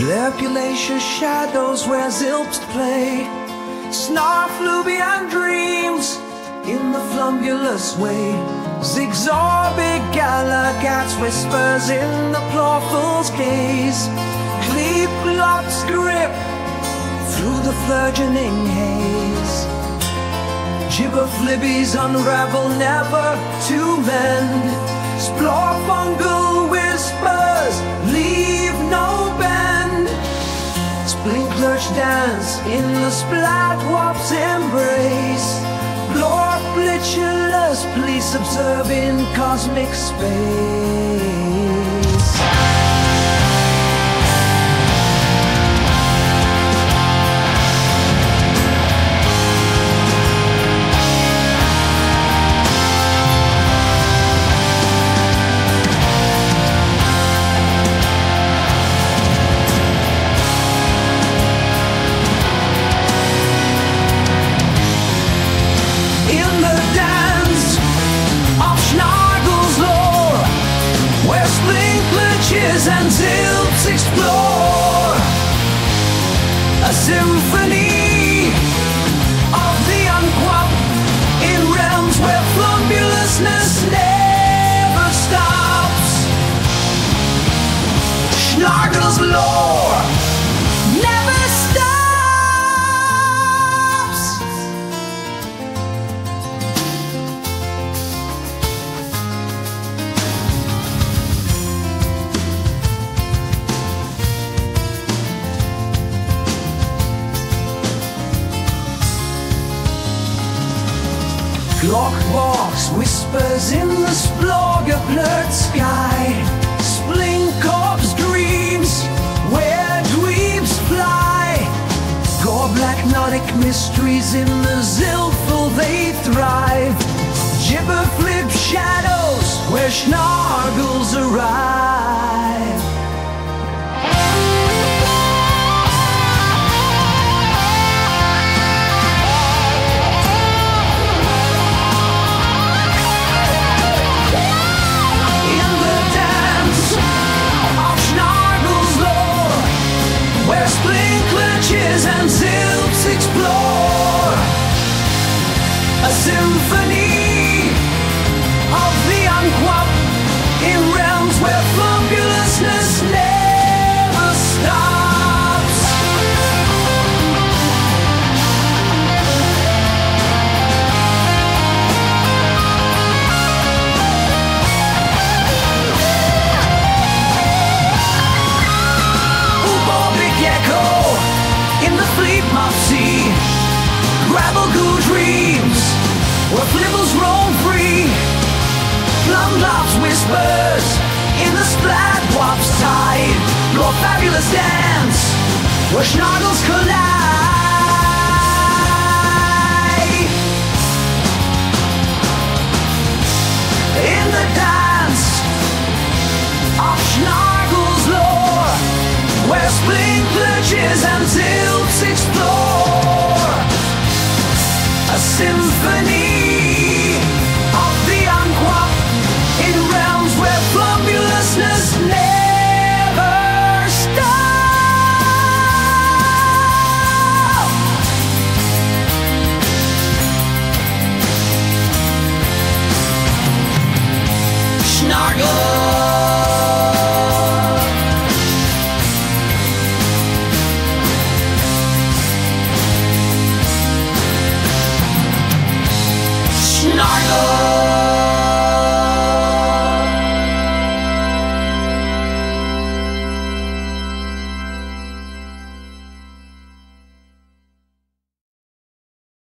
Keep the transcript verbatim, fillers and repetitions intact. Lepulaceous shadows where zilps play, snarfluvian dreams in the flambulous way, zigzorbic galagats whispers in the plawful's gaze, Gleeplops grip through the flurgeoning haze, gibberflibbies unravel never to mend, splorfungal whispers leave no bend. Splinklerch dance in the splatwop's embrace, blorblitulus, please observe in cosmic space. Schnargles' Lore, where Splinklitches and Zilps explore a symphony of the unquap in realms where flumbulousness never stops. Schnargles' Lore never stops. Glockwalks whispers in the splorga blurred sky, Splinkorp's dreams where dweebs fly, Gorblacknotic mysteries in the Zilful they thrive, Gibberflib shadows where Schnargles arrive. Splinklitches and Zilps explore a symphony of the unquap in realms where flumbulousness never stops. Mopsy, gravel goo dreams where flibbles roam free, Plumlops whispers in the splatwop's tide, your fabulous dance where Schnargles collide. In the dance of Schnargles' Lore, where Splinklitches and Zilps explore a symphony of the unquap in realms where flumbulousness never stops. Schnargles. Schnargles!